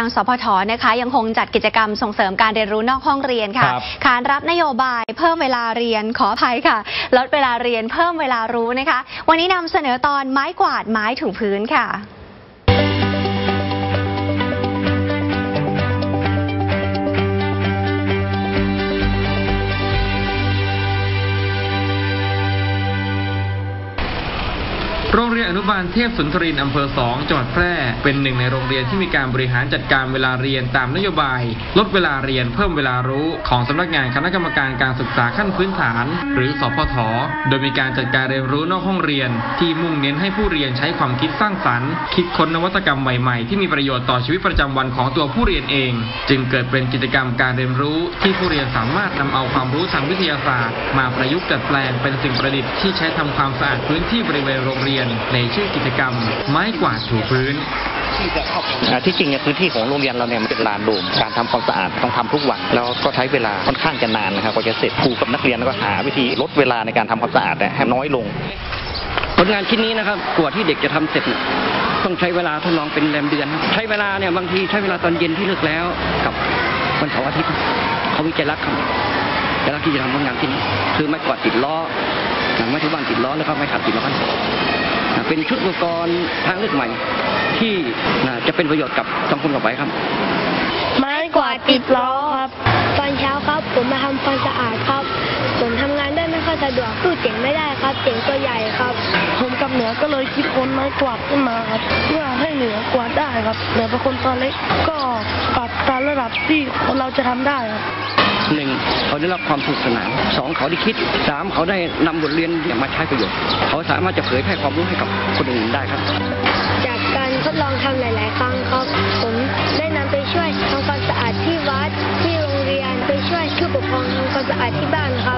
ทางสพท.นะคะยังคงจัดกิจกรรมส่งเสริมการเรียนรู้นอกห้องเรียนค่ะการรับนโยบายเพิ่มเวลาเรียนขออภัยค่ะลดเวลาเรียนเพิ่มเวลารู้นะคะวันนี้นำเสนอตอนไม้กวาดไม้ถูพื้นค่ะโรงเรียนอนุบาลเทพสุนทรินอำเภอ2จังหวัดแพร่เป็นหนึ่งในโรงเรียนที่มีการบริหารจัดการเวลาเรียนตามนโยบายลดเวลาเรียนเพิ่มเวลารู้ของสำนักงานคณะกรรมการการศึกษาขั้นพื้นฐานหรือสพท.โดยมีการจัดการเรียนรู้นอกห้องเรียนที่มุ่งเน้นให้ผู้เรียนใช้ความคิดสร้างสรรค์คิดค้นนวัตกรรมใหม่ๆที่มีประโยชน์ต่อชีวิตประจำวันของตัวผู้เรียนเองจึงเกิดเป็นกิจกรรมการเรียนรู้ที่ผู้เรียนสามารถนำเอาความรู้ทางวิทยาศาสตร์มาประยุกต์ดัดแปลงเป็นสิ่งประดิษฐ์ที่ใช้ทำความสะอาดพื้นที่บริเวณโรงเรียนในชื่อกิจกรรมไม้กวาดถูพื้นที่จริงเนี่ยพื้นที่ของโรงเรียนเราเนี่ยมันเป็นลานโดมการทำความสะอาดต้องทำทุกวันแล้วก็ใช้เวลาค่อนข้างจะนานนะครับกว่าจะเสร็จครูกับนักเรียนก็หาวิธีลดเวลาในการทำความสะอาดให้น้อยลงผลงานชิ้นนี้นะครับกว่าที่เด็กจะทำเสร็จต้องใช้เวลาทดลองเป็นเดือนใช้เวลาเนี่ยบางทีใช้เวลาตอนเย็นที่เลิกแล้วกับวันเสาร์อาทิตย์เขาวิจัยรักครับแต่ละที่จะทำผลงานชิ้นคือไม้กวาดติดล้อหนังไม้ทุบบ้านติดล้อแล้วก็ไม้ขัดติดล้อเป็นชุดอุปกรณ์ทางเลือกใหม่ที่จะเป็นประโยชน์กับสังคมต่อไปครับไม้กวาดติดล้อครับตอนเช้าครับผมมาทำความสะอาดครับผมทำงานได้ไม่ค่อยสะดวกตู้เจ๋งไม่ได้ครับเจ๋งตัวใหญ่ครับผมกับเหนือก็เลยคิดค้นไม้กวาดขึ้นมาครับเพื่อให้เหนือกวาดได้ครับเหนือเป็นคนตัวเล็กก็ปรับตามระดับที่เราจะทำได้ครับ1เขาได้รับความสนุกสนาน2เขาได้คิด3เขาได้นำบทเรียนมาใช้ประโยชน์เขาสามารถจะเผยแพร่ความรู้ให้กับคนอื่นได้ครับจากการทดลองทำหลายๆครั้งครับผมได้นำไปช่วยทำความสะอาดที่วัดที่โรงเรียนไปช่วยผู้ปกครองทำความสะอาดที่บ้านครับ